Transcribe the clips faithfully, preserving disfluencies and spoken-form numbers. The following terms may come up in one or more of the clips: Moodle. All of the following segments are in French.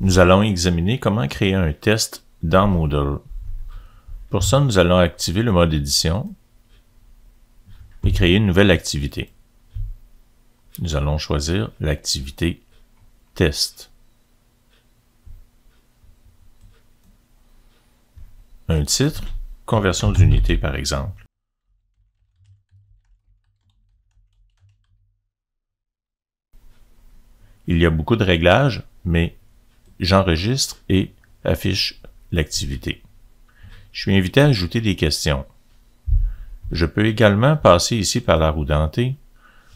nous allons examiner comment créer un test dans Moodle. Pour ça, nous allons activer le mode édition et créer une nouvelle activité. Nous allons choisir l'activité test. Un titre, conversion d'unité par exemple. Il y a beaucoup de réglages, mais j'enregistre et affiche l'activité. Je suis invité à ajouter des questions. Je peux également passer ici par la roue dentée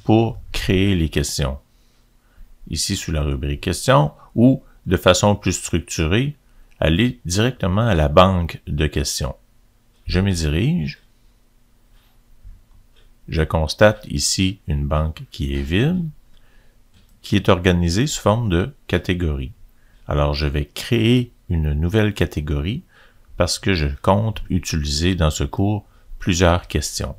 pour créer les questions. Ici sous la rubrique questions ou de façon plus structurée, aller directement à la banque de questions. Je me dirige. Je constate ici une banque qui est vide, qui est organisée sous forme de catégories. Alors je vais créer une nouvelle catégorie parce que je compte utiliser dans ce cours plusieurs questions.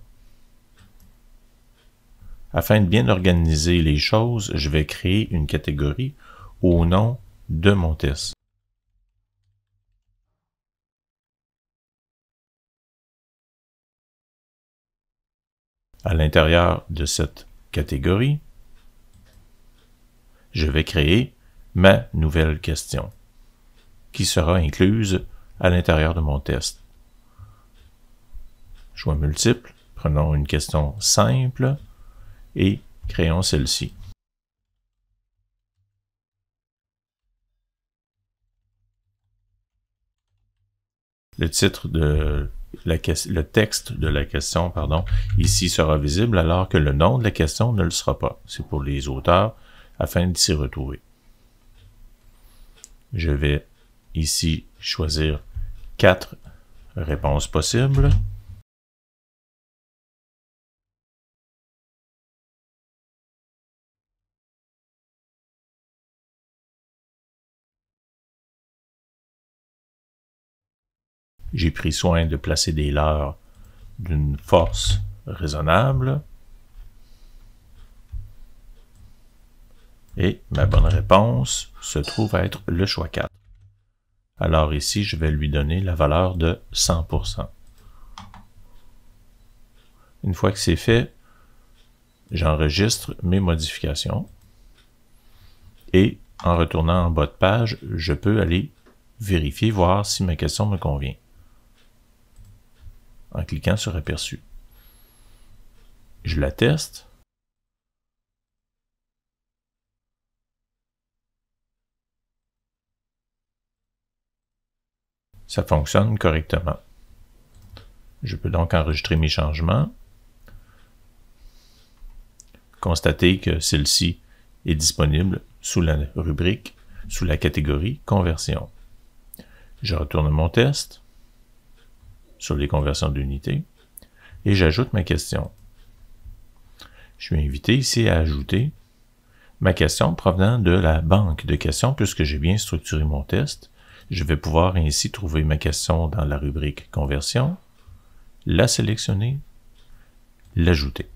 Afin de bien organiser les choses, je vais créer une catégorie au nom de mon test. À l'intérieur de cette catégorie, je vais créer ma nouvelle question, qui sera incluse à l'intérieur de mon test. Choix multiple, prenons une question simple et créons celle-ci. Le titre de la question, le texte de la question, pardon, ici sera visible alors que le nom de la question ne le sera pas. C'est pour les auteurs afin de s'y retrouver. Je vais ici choisir quatre réponses possibles. J'ai pris soin de placer des leurres d'une force raisonnable. Et ma bonne réponse se trouve être le choix quatre. Alors ici, je vais lui donner la valeur de cent pour cent. Une fois que c'est fait, j'enregistre mes modifications. Et en retournant en bas de page, je peux aller vérifier, voir si ma question me convient, en cliquant sur aperçu. Je la teste. Ça fonctionne correctement. Je peux donc enregistrer mes changements, constater que celle-ci est disponible sous la rubrique, sous la catégorie conversion. Je retourne mon test sur les conversions d'unités et j'ajoute ma question. Je suis invité ici à ajouter ma question provenant de la banque de questions puisque j'ai bien structuré mon test. Je vais pouvoir ainsi trouver ma question dans la rubrique conversion, la sélectionner, l'ajouter.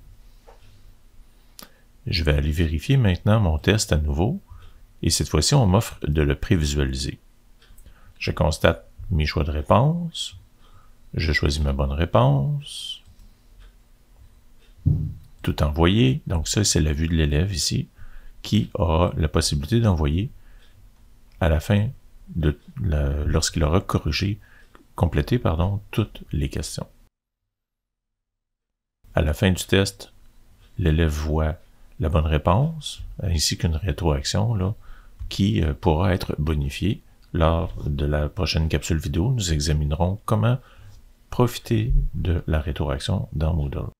Je vais aller vérifier maintenant mon test à nouveau et cette fois-ci on m'offre de le prévisualiser. Je constate mes choix de réponse. Je choisis ma bonne réponse. Tout envoyé. Donc ça, c'est la vue de l'élève ici qui aura la possibilité d'envoyer à la fin, de lorsqu'il aura corrigé, complété, pardon, toutes les questions. À la fin du test, l'élève voit la bonne réponse ainsi qu'une rétroaction là, qui pourra être bonifiée. Lors de la prochaine capsule vidéo, nous examinerons comment profiter de la rétroaction dans Moodle.